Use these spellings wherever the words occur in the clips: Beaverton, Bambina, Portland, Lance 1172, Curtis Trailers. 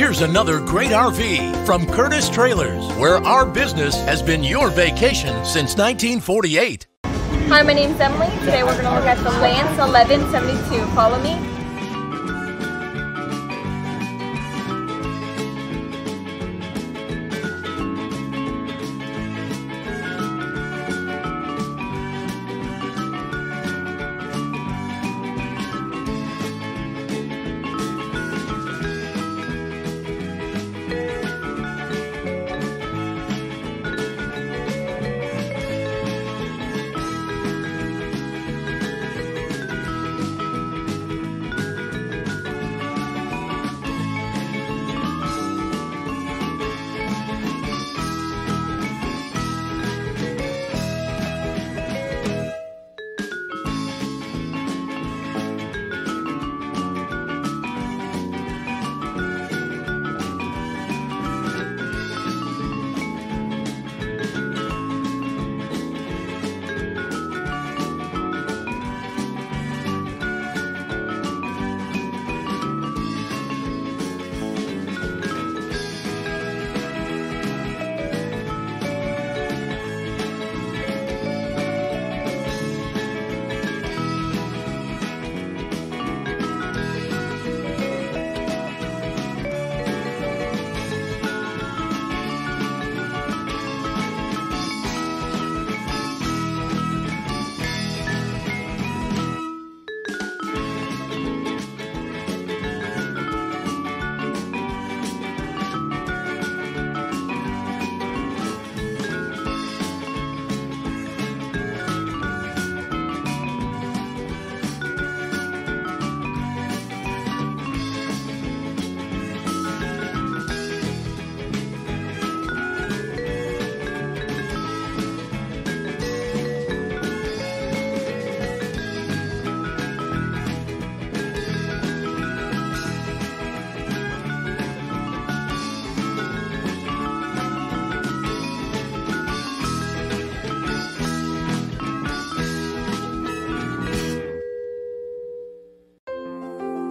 Here's another great RV from Curtis Trailers, where our business has been your vacation since 1948. Hi, my name's Emily. Today we're going to look at the Lance 1172. Follow me.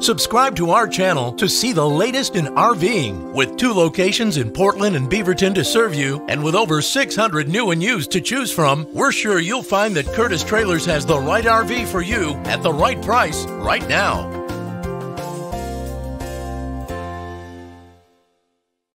Subscribe to our channel to see the latest in RVing, with 2 locations in Portland and Beaverton to serve you, and with over 600 new and used to choose from. We're sure you'll find that Curtis Trailers has the right RV for you at the right price right now.